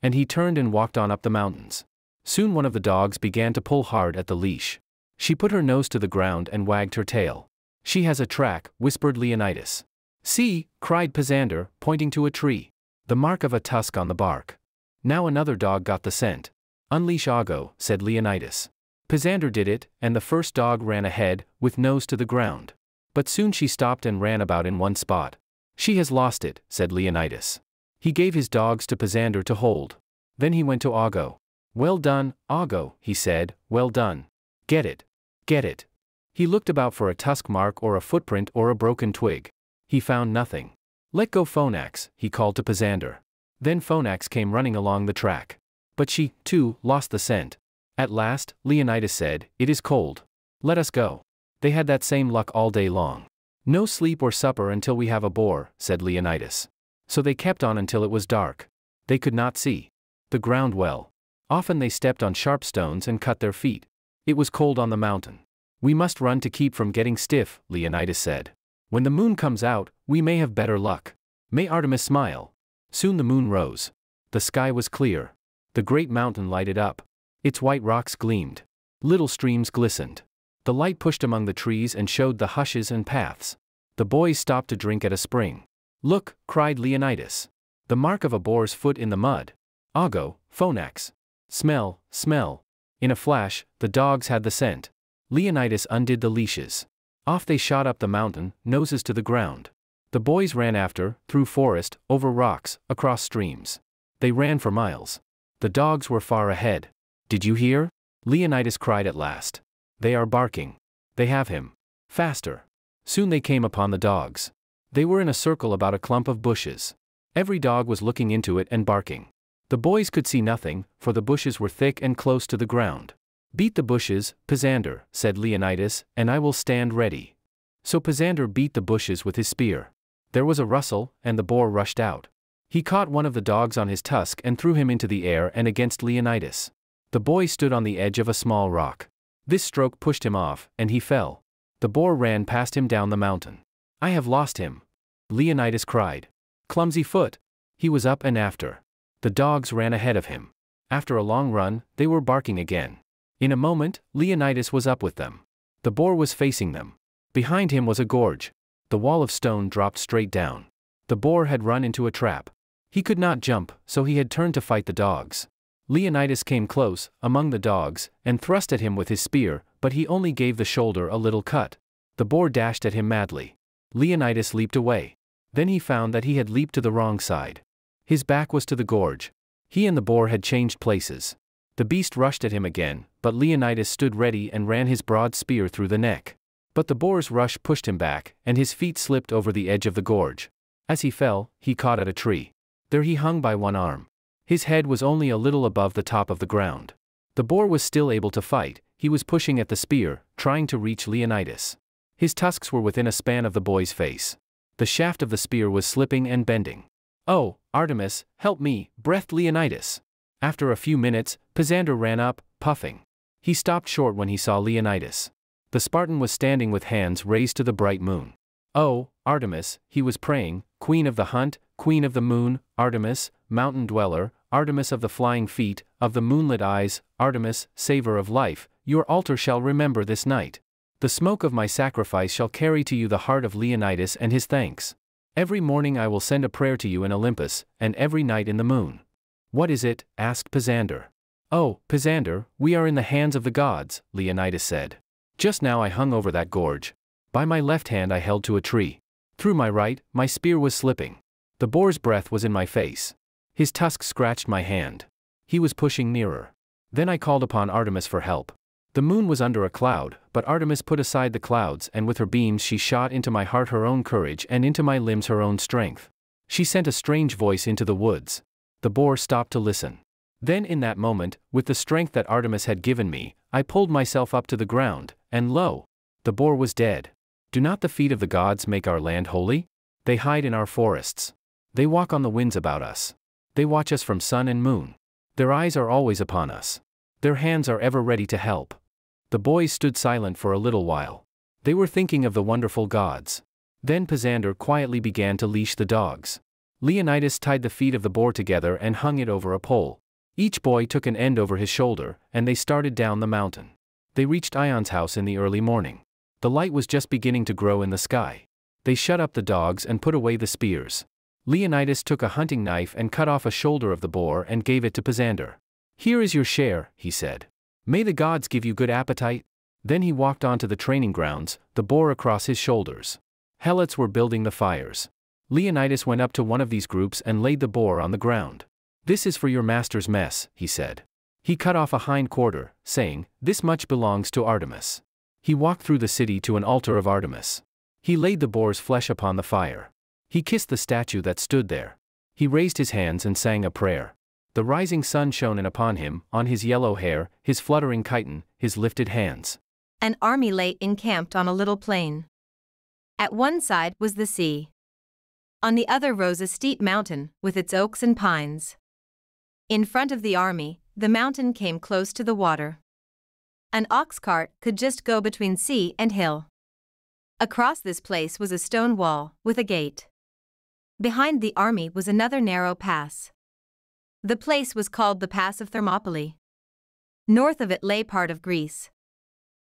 And he turned and walked on up the mountains. Soon one of the dogs began to pull hard at the leash. She put her nose to the ground and wagged her tail. She has a track, whispered Leonidas. See, cried Pisander, pointing to a tree. The mark of a tusk on the bark. Now another dog got the scent. Unleash Ago, said Leonidas. Pisander did it, and the first dog ran ahead, with nose to the ground. But soon she stopped and ran about in one spot. She has lost it, said Leonidas. He gave his dogs to Pisander to hold. Then he went to Ago. Well done, Ago, he said, well done. Get it. Get it. He looked about for a tusk mark or a footprint or a broken twig. He found nothing. Let go Phonax, he called to Pisander. Then Phonax came running along the track. But she, too, lost the scent. At last, Leonidas said, it is cold. Let us go. They had that same luck all day long. No sleep or supper until we have a boar, said Leonidas. So they kept on until it was dark. They could not see the ground well. Often they stepped on sharp stones and cut their feet. It was cold on the mountain. We must run to keep from getting stiff, Leonidas said. When the moon comes out, we may have better luck. May Artemis smile. Soon the moon rose. The sky was clear. The great mountain lighted up. Its white rocks gleamed. Little streams glistened. The light pushed among the trees and showed the hushes and paths. The boys stopped to drink at a spring. Look, cried Leonidas. The mark of a boar's foot in the mud. Ago, Phonax. Smell, smell. In a flash, the dogs had the scent. Leonidas undid the leashes. Off they shot up the mountain, noses to the ground. The boys ran after, through forest, over rocks, across streams. They ran for miles. The dogs were far ahead. Did you hear? Leonidas cried at last. They are barking. They have him. Faster. Soon they came upon the dogs. They were in a circle about a clump of bushes. Every dog was looking into it and barking. The boys could see nothing, for the bushes were thick and close to the ground. Beat the bushes, Pisander, said Leonidas, and I will stand ready. So Pisander beat the bushes with his spear. There was a rustle, and the boar rushed out. He caught one of the dogs on his tusk and threw him into the air and against Leonidas. The boy stood on the edge of a small rock. This stroke pushed him off, and he fell. The boar ran past him down the mountain. I have lost him. Leonidas cried. Clumsy foot. He was up and after. The dogs ran ahead of him. After a long run, they were barking again. In a moment, Leonidas was up with them. The boar was facing them. Behind him was a gorge. The wall of stone dropped straight down. The boar had run into a trap. He could not jump, so he had turned to fight the dogs. Leonidas came close, among the dogs, and thrust at him with his spear, but he only gave the shoulder a little cut. The boar dashed at him madly. Leonidas leaped away. Then he found that he had leaped to the wrong side. His back was to the gorge. He and the boar had changed places. The beast rushed at him again, but Leonidas stood ready and ran his broad spear through the neck. But the boar's rush pushed him back, and his feet slipped over the edge of the gorge. As he fell, he caught at a tree. There he hung by one arm. His head was only a little above the top of the ground. The boar was still able to fight. He was pushing at the spear, trying to reach Leonidas. His tusks were within a span of the boy's face. The shaft of the spear was slipping and bending. "Oh, Artemis, help me," breathed Leonidas. After a few minutes, Pisander ran up, puffing. He stopped short when he saw Leonidas. The Spartan was standing with hands raised to the bright moon. "Oh, Artemis," he was praying, "Queen of the hunt, Queen of the moon, Artemis, mountain dweller, Artemis of the flying feet, of the moonlit eyes, Artemis, saver of life, your altar shall remember this night. The smoke of my sacrifice shall carry to you the heart of Leonidas and his thanks. Every morning I will send a prayer to you in Olympus, and every night in the moon." "What is it?" asked Pisander. "Oh, Pisander, we are in the hands of the gods," Leonidas said. "Just now I hung over that gorge. By my left hand I held to a tree. Through my right, my spear was slipping. The boar's breath was in my face. His tusk scratched my hand. He was pushing nearer. Then I called upon Artemis for help. The moon was under a cloud, but Artemis put aside the clouds, and with her beams she shot into my heart her own courage and into my limbs her own strength. She sent a strange voice into the woods." The boar stopped to listen. "Then in that moment, with the strength that Artemis had given me, I pulled myself up to the ground, and lo! The boar was dead. Do not the feet of the gods make our land holy? They hide in our forests. They walk on the winds about us. They watch us from sun and moon. Their eyes are always upon us. Their hands are ever ready to help." The boys stood silent for a little while. They were thinking of the wonderful gods. Then Pisander quietly began to leash the dogs. Leonidas tied the feet of the boar together and hung it over a pole. Each boy took an end over his shoulder, and they started down the mountain. They reached Ion's house in the early morning. The light was just beginning to grow in the sky. They shut up the dogs and put away the spears. Leonidas took a hunting knife and cut off a shoulder of the boar and gave it to Pisander. "Here is your share," he said. "May the gods give you good appetite." Then he walked onto the training grounds, the boar across his shoulders. Helots were building the fires. Leonidas went up to one of these groups and laid the boar on the ground. "This is for your master's mess," he said. He cut off a hind quarter, saying, "This much belongs to Artemis." He walked through the city to an altar of Artemis. He laid the boar's flesh upon the fire. He kissed the statue that stood there. He raised his hands and sang a prayer. The rising sun shone in upon him, on his yellow hair, his fluttering chiton, his lifted hands. An army lay encamped on a little plain. At one side was the sea. On the other rose a steep mountain, with its oaks and pines. In front of the army, the mountain came close to the water. An ox cart could just go between sea and hill. Across this place was a stone wall, with a gate. Behind the army was another narrow pass. The place was called the Pass of Thermopylae. North of it lay part of Greece.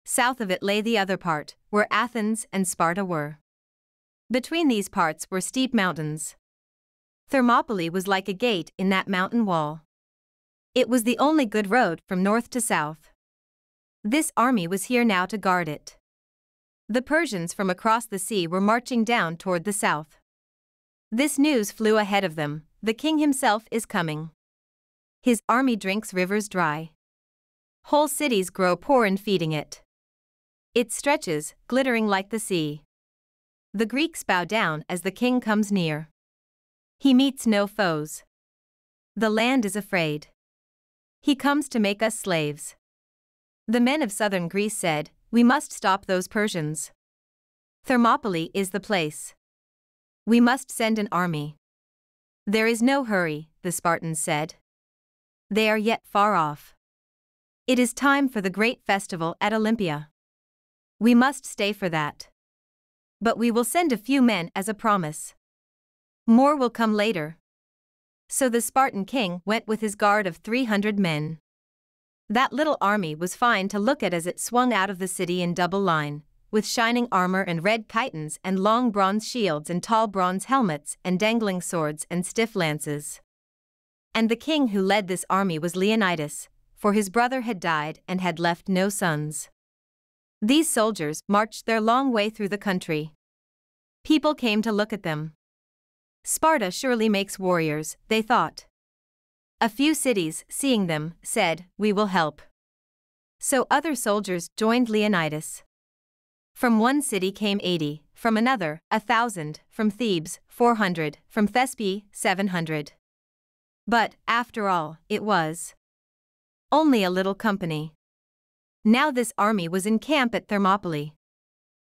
South of it lay the other part, where Athens and Sparta were. Between these parts were steep mountains. Thermopylae was like a gate in that mountain wall. It was the only good road from north to south. This army was here now to guard it. The Persians from across the sea were marching down toward the south. This news flew ahead of them: the king himself is coming. His army drinks rivers dry. Whole cities grow poor in feeding it. It stretches, glittering like the sea. The Greeks bow down as the king comes near. He meets no foes. The land is afraid. He comes to make us slaves. The men of southern Greece said, "We must stop those Persians. Thermopylae is the place. We must send an army." "There is no hurry," the Spartans said. "They are yet far off. It is time for the great festival at Olympia. We must stay for that. But we will send a few men as a promise. More will come later." So the Spartan king went with his guard of 300 men. That little army was fine to look at as it swung out of the city in double line, with shining armor and red chitons and long bronze shields and tall bronze helmets and dangling swords and stiff lances. And the king who led this army was Leonidas, for his brother had died and had left no sons. These soldiers marched their long way through the country. People came to look at them. Sparta surely makes warriors, they thought. A few cities, seeing them, said, "We will help." So other soldiers joined Leonidas. From one city came 80, from another, 1,000, from Thebes, 400, from Thespiae, 700. But, after all, it was only a little company. Now this army was in camp at Thermopylae.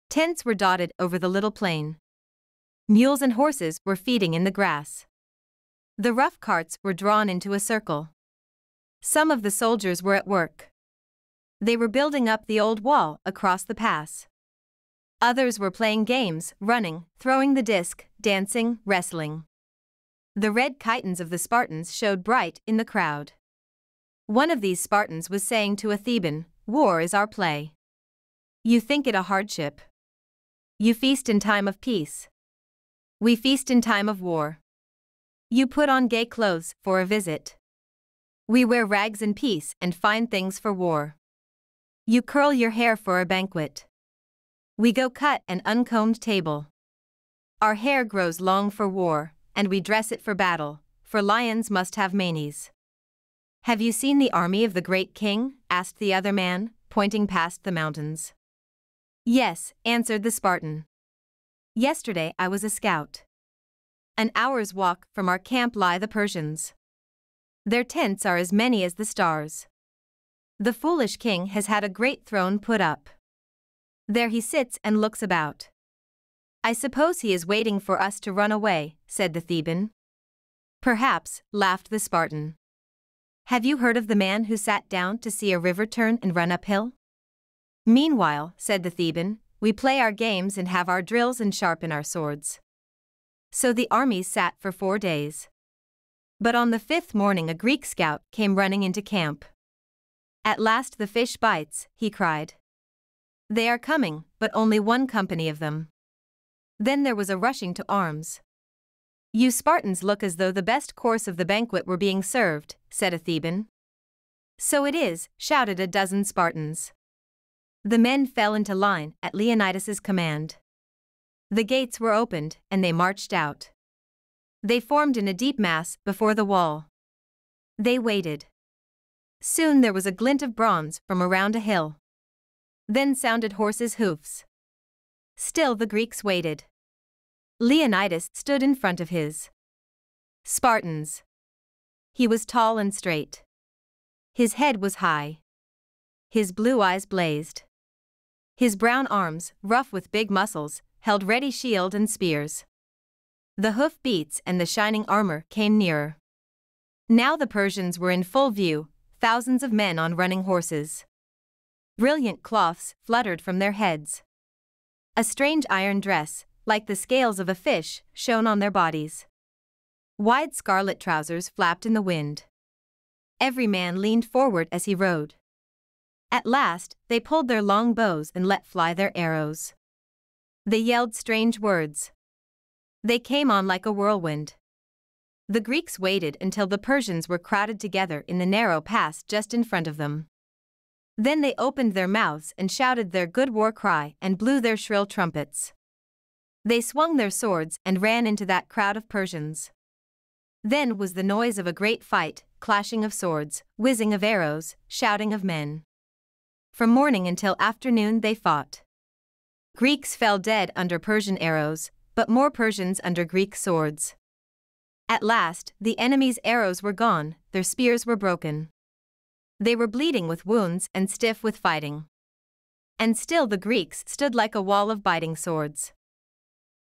Tents were dotted over the little plain. Mules and horses were feeding in the grass. The rough carts were drawn into a circle. Some of the soldiers were at work. They were building up the old wall across the pass. Others were playing games, running, throwing the disc, dancing, wrestling. The red chitons of the Spartans showed bright in the crowd. One of these Spartans was saying to a Theban, "War is our play. You think it a hardship. You feast in time of peace. We feast in time of war. You put on gay clothes for a visit. We wear rags in peace and fine things for war. You curl your hair for a banquet. We go cut an uncombed table. Our hair grows long for war, and we dress it for battle, for lions must have manes." "Have you seen the army of the great king?" asked the other man, pointing past the mountains. "Yes," answered the Spartan. "Yesterday I was a scout. An hour's walk from our camp lie the Persians. Their tents are as many as the stars. The foolish king has had a great throne put up. There he sits and looks about. I suppose he is waiting for us to run away," said the Theban. "Perhaps," laughed the Spartan. "Have you heard of the man who sat down to see a river turn and run uphill?" "Meanwhile," said the Theban, "we play our games and have our drills and sharpen our swords." So the army sat for 4 days. But on the fifth morning a Greek scout came running into camp. "At last the fish bites," he cried. "They are coming, but only one company of them." Then there was a rushing to arms. "You Spartans look as though the best course of the banquet were being served," said a Theban. "So it is," shouted a dozen Spartans. The men fell into line at Leonidas's command. The gates were opened, and they marched out. They formed in a deep mass before the wall. They waited. Soon there was a glint of bronze from around a hill. Then sounded horses' hoofs. Still the Greeks waited. Leonidas stood in front of his Spartans. He was tall and straight. His head was high. His blue eyes blazed. His brown arms, rough with big muscles, held ready shield and spears. The hoof beats and the shining armor came nearer. Now the Persians were in full view, thousands of men on running horses. Brilliant cloths fluttered from their heads. A strange iron dress, like the scales of a fish, shone on their bodies. Wide scarlet trousers flapped in the wind. Every man leaned forward as he rode. At last, they pulled their long bows and let fly their arrows. They yelled strange words. They came on like a whirlwind. The Greeks waited until the Persians were crowded together in the narrow pass just in front of them. Then they opened their mouths and shouted their good war cry and blew their shrill trumpets. They swung their swords and ran into that crowd of Persians. Then was the noise of a great fight, clashing of swords, whizzing of arrows, shouting of men. From morning until afternoon they fought. Greeks fell dead under Persian arrows, but more Persians under Greek swords. At last, the enemy's arrows were gone, their spears were broken. They were bleeding with wounds and stiff with fighting. And still the Greeks stood like a wall of biting swords.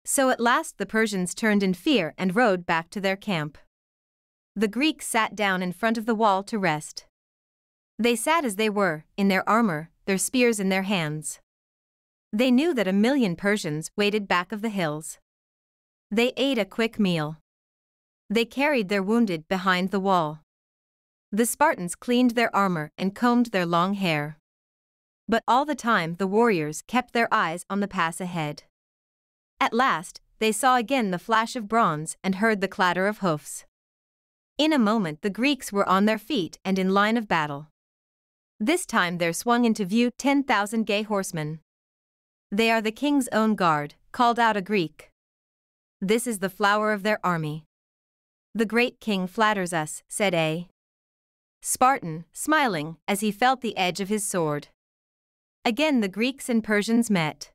So at last the Persians turned in fear and rode back to their camp. The Greeks sat down in front of the wall to rest. They sat as they were, in their armor, their spears in their hands. They knew that 1,000,000 Persians waited back of the hills. They ate a quick meal. They carried their wounded behind the wall. The Spartans cleaned their armor and combed their long hair. But all the time the warriors kept their eyes on the pass ahead. At last, they saw again the flash of bronze and heard the clatter of hoofs. In a moment the Greeks were on their feet and in line of battle. This time there swung into view 10,000 gay horsemen. They are the king's own guard, called out a Greek. This is the flower of their army. The great king flatters us, said a Spartan, smiling, as he felt the edge of his sword. Again the Greeks and Persians met.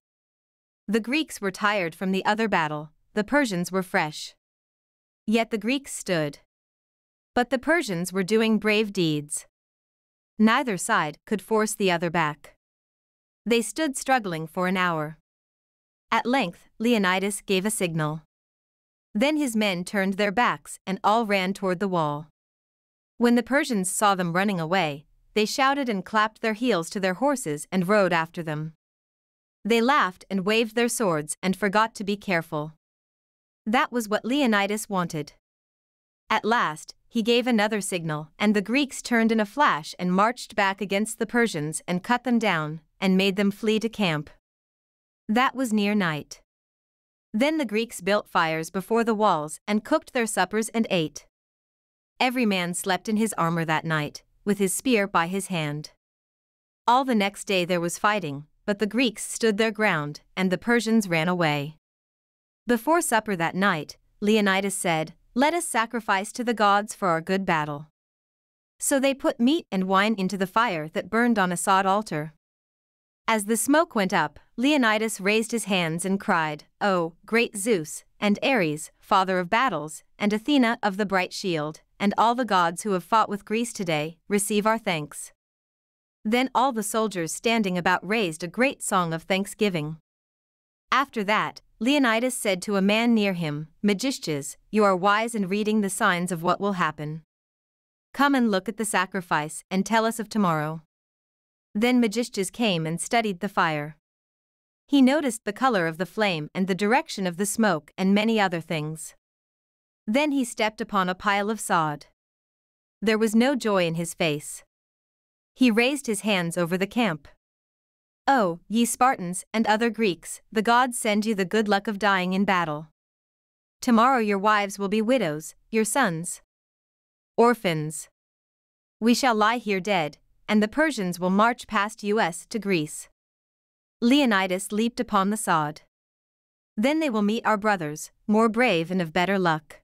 The Greeks were tired from the other battle, the Persians were fresh. Yet the Greeks stood. But the Persians were doing brave deeds. Neither side could force the other back. They stood struggling for an hour. At length, Leonidas gave a signal. Then his men turned their backs and all ran toward the wall. When the Persians saw them running away, they shouted and clapped their heels to their horses and rode after them. They laughed and waved their swords and forgot to be careful. That was what Leonidas wanted. At last, he gave another signal, and the Greeks turned in a flash and marched back against the Persians and cut them down, and made them flee to camp. That was near night. Then the Greeks built fires before the walls and cooked their suppers and ate. Every man slept in his armor that night, with his spear by his hand. All the next day there was fighting, but the Greeks stood their ground, and the Persians ran away. Before supper that night, Leonidas said, "Let us sacrifice to the gods for our good battle." So they put meat and wine into the fire that burned on a sod altar. As the smoke went up, Leonidas raised his hands and cried, "O, great Zeus, and Ares, father of battles, and Athena of the bright shield, and all the gods who have fought with Greece today, receive our thanks." Then all the soldiers standing about raised a great song of thanksgiving. After that, Leonidas said to a man near him, "Magistius, you are wise in reading the signs of what will happen. Come and look at the sacrifice and tell us of tomorrow." Then Magistius came and studied the fire. He noticed the color of the flame and the direction of the smoke and many other things. Then he stepped upon a pile of sod. There was no joy in his face. He raised his hands over the camp. "Oh, ye Spartans and other Greeks, the gods send you the good luck of dying in battle. Tomorrow your wives will be widows, your sons orphans. We shall lie here dead, and the Persians will march past us to Greece." Leonidas leaped upon the sod. "Then they will meet our brothers, more brave and of better luck.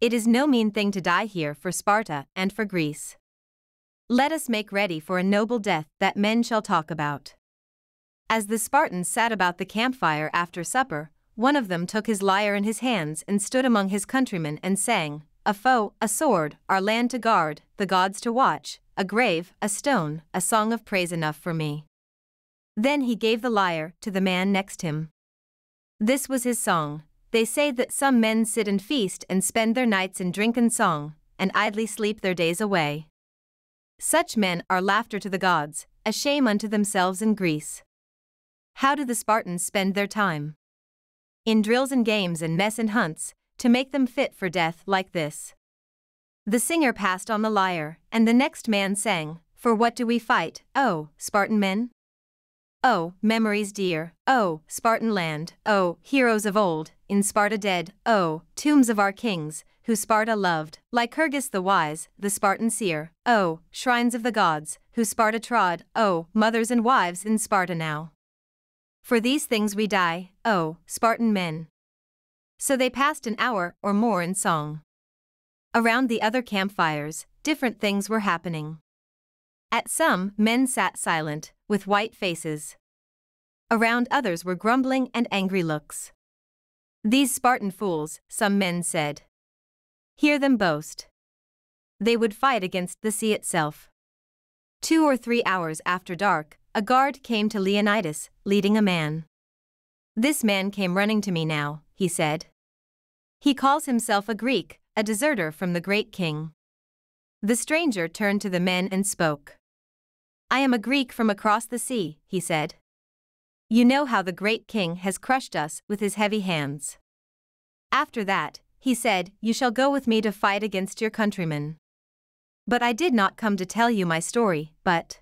It is no mean thing to die here for Sparta and for Greece. Let us make ready for a noble death that men shall talk about." As the Spartans sat about the campfire after supper, one of them took his lyre in his hands and stood among his countrymen and sang, "A foe, a sword, our land to guard, the gods to watch, a grave, a stone, a song of praise enough for me." Then he gave the lyre to the man next him. This was his song: "They say that some men sit and feast and spend their nights in drink and song, and idly sleep their days away. Such men are laughter to the gods, a shame unto themselves in Greece." How do the Spartans spend their time? In drills and games and mess and hunts, to make them fit for death like this. The singer passed on the lyre, and the next man sang, "For what do we fight, O, Spartan men? O, memories dear, O, Spartan land, O, heroes of old, in Sparta dead, O, tombs of our kings, who Sparta loved, Lycurgus the wise, the Spartan seer, O, shrines of the gods, who Sparta trod, O, mothers and wives in Sparta now. For these things we die, O, Spartan men." So they passed an hour or more in song. Around the other campfires, different things were happening. At some, men sat silent, with white faces. Around others were grumbling and angry looks. "These Spartan fools," some men said. "Hear them boast. They would fight against the sea itself." 2 or 3 hours after dark, a guard came to Leonidas, leading a man. "This man came running to me now," he said. "He calls himself a Greek, a deserter from the great king." The stranger turned to the men and spoke. "I am a Greek from across the sea," he said. "You know how the great king has crushed us with his heavy hands." After that, he said, "You shall go with me to fight against your countrymen. But I did not come to tell you my story, but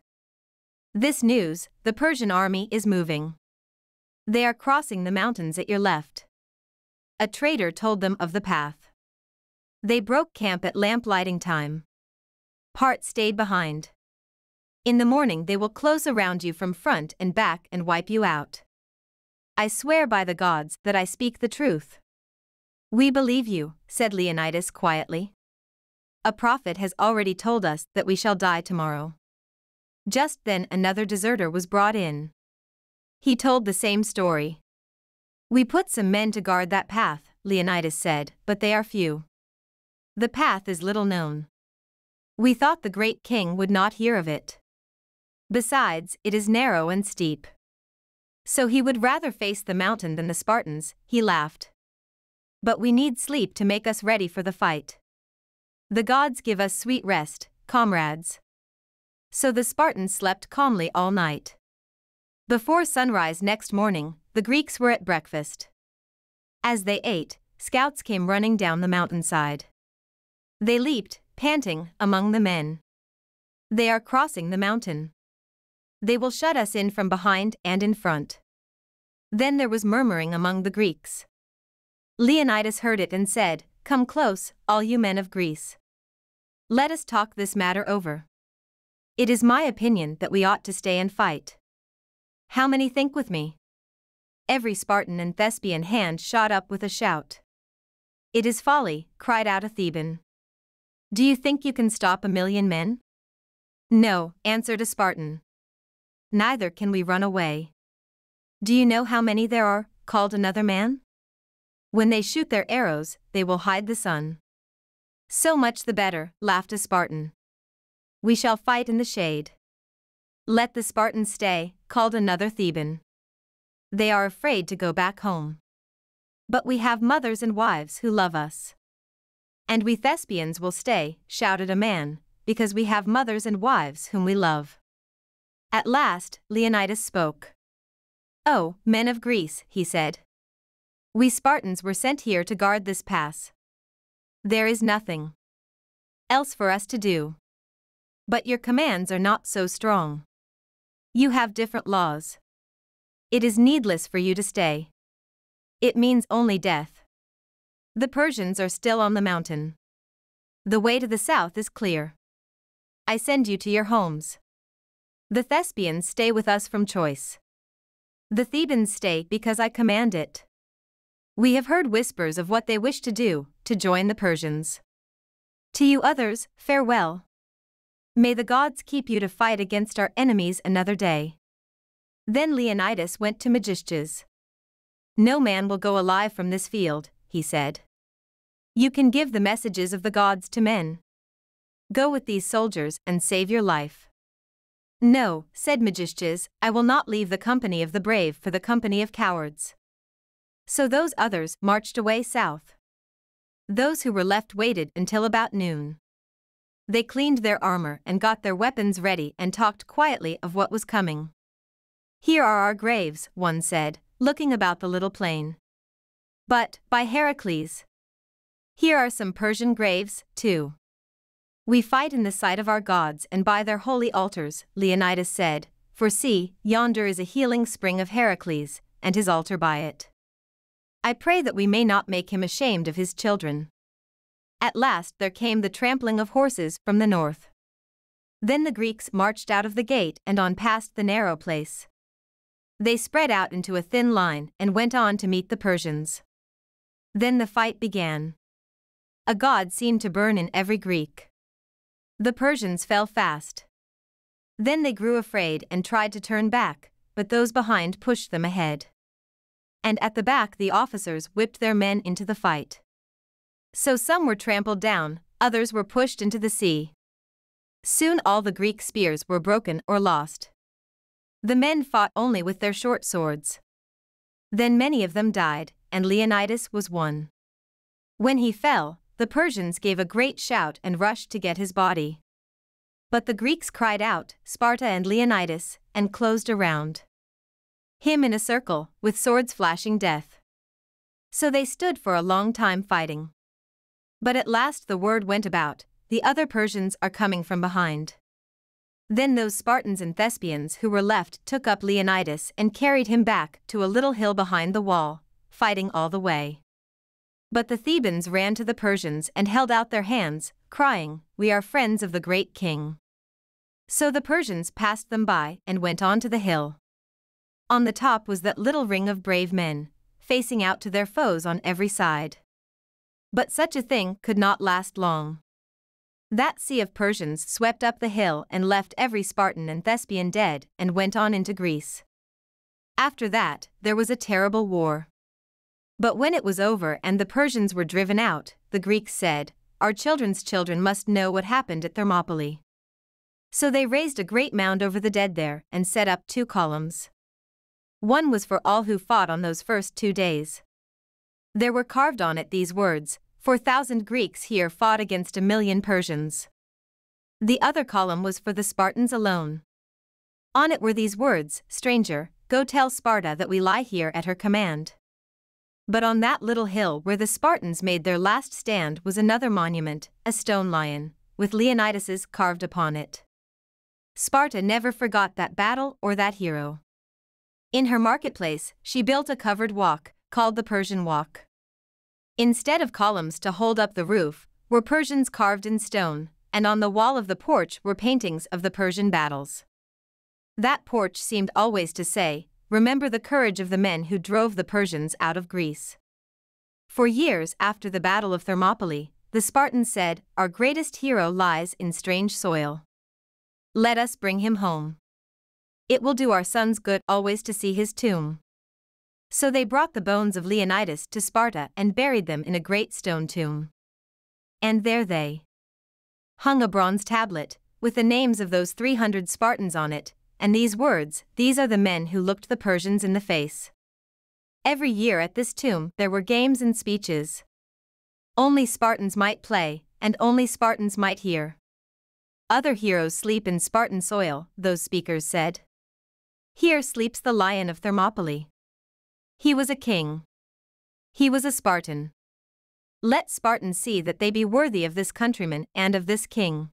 this news: the Persian army is moving. They are crossing the mountains at your left." A trader told them of the path. They broke camp at lamp-lighting time. Part stayed behind. In the morning they will close around you from front and back and wipe you out. I swear by the gods that I speak the truth. We believe you, said Leonidas quietly. A prophet has already told us that we shall die tomorrow. Just then another deserter was brought in. He told the same story. We put some men to guard that path, Leonidas said, but they are few. The path is little known. We thought the great king would not hear of it. Besides, it is narrow and steep. So he would rather face the mountain than the Spartans, he laughed. But we need sleep to make us ready for the fight. The gods give us sweet rest, comrades. So the Spartans slept calmly all night. Before sunrise next morning, the Greeks were at breakfast. As they ate, scouts came running down the mountainside. They leaped, panting, among the men. They are crossing the mountain. They will shut us in from behind and in front. Then there was murmuring among the Greeks. Leonidas heard it and said, "Come close, all you men of Greece. Let us talk this matter over. It is my opinion that we ought to stay and fight. How many think with me?" Every Spartan and Thespian hand shot up with a shout. "It is folly," cried out a Theban. "Do you think you can stop a million men?" "No," answered a Spartan. "Neither can we run away." "Do you know how many there are?" called another man. "When they shoot their arrows, they will hide the sun." "So much the better," laughed a Spartan. "We shall fight in the shade." "Let the Spartans stay," called another Theban. "They are afraid to go back home. But we have mothers and wives who love us." "And we Thespians will stay," shouted a man, "because we have mothers and wives whom we love." At last, Leonidas spoke. "Oh, men of Greece," he said. "We Spartans were sent here to guard this pass. There is nothing else for us to do. But your commands are not so strong. You have different laws. It is needless for you to stay. It means only death. The Persians are still on the mountain. The way to the south is clear. I send you to your homes. The Thespians stay with us from choice. The Thebans stay because I command it. We have heard whispers of what they wish to do, to join the Persians. To you others, farewell. May the gods keep you to fight against our enemies another day." Then Leonidas went to Magistius. "No man will go alive from this field," he said. "You can give the messages of the gods to men. Go with these soldiers and save your life." "No," said Magistius, "I will not leave the company of the brave for the company of cowards." So those others marched away south. Those who were left waited until about noon. They cleaned their armor and got their weapons ready and talked quietly of what was coming. "Here are our graves," one said, looking about the little plain. "But, by Heracles, here are some Persian graves, too." "We fight in the sight of our gods and by their holy altars," Leonidas said, "for see, yonder is a healing spring of Heracles, and his altar by it. I pray that we may not make him ashamed of his children." At last there came the trampling of horses from the north. Then the Greeks marched out of the gate and on past the narrow place. They spread out into a thin line and went on to meet the Persians. Then the fight began. A god seemed to burn in every Greek. The Persians fell fast. Then they grew afraid and tried to turn back, but those behind pushed them ahead. And at the back the officers whipped their men into the fight. So some were trampled down, others were pushed into the sea. Soon all the Greek spears were broken or lost. The men fought only with their short swords. Then many of them died, and Leonidas was one. When he fell, the Persians gave a great shout and rushed to get his body. But the Greeks cried out, "Sparta and Leonidas," and closed around him in a circle, with swords flashing death. So they stood for a long time fighting. But at last the word went about, "The other Persians are coming from behind." Then those Spartans and Thespians who were left took up Leonidas and carried him back to a little hill behind the wall, fighting all the way. But the Thebans ran to the Persians and held out their hands, crying, "We are friends of the great king." So the Persians passed them by and went on to the hill. On the top was that little ring of brave men, facing out to their foes on every side. But such a thing could not last long. That sea of Persians swept up the hill and left every Spartan and Thespian dead and went on into Greece. After that, there was a terrible war. But when it was over and the Persians were driven out, the Greeks said, "Our children's children must know what happened at Thermopylae." So they raised a great mound over the dead there and set up two columns. One was for all who fought on those first 2 days. There were carved on it these words, 4,000 Greeks here fought against 1,000,000 Persians. The other column was for the Spartans alone. On it were these words, "Stranger, go tell Sparta that we lie here at her command." But on that little hill where the Spartans made their last stand was another monument, a stone lion, with Leonidas carved upon it. Sparta never forgot that battle or that hero. In her marketplace, she built a covered walk, called the Persian Walk. Instead of columns to hold up the roof, were Persians carved in stone, and on the wall of the porch were paintings of the Persian battles. That porch seemed always to say, "Remember the courage of the men who drove the Persians out of Greece." For years after the Battle of Thermopylae, the Spartans said, "Our greatest hero lies in strange soil. Let us bring him home. It will do our sons good always to see his tomb." So they brought the bones of Leonidas to Sparta and buried them in a great stone tomb. And there they hung a bronze tablet, with the names of those 300 Spartans on it, and these words, "These are the men who looked the Persians in the face." Every year at this tomb there were games and speeches. Only Spartans might play, and only Spartans might hear. "Other heroes sleep in Spartan soil," those speakers said. "Here sleeps the lion of Thermopylae. He was a king. He was a Spartan. Let Spartans see that they be worthy of this countryman and of this king."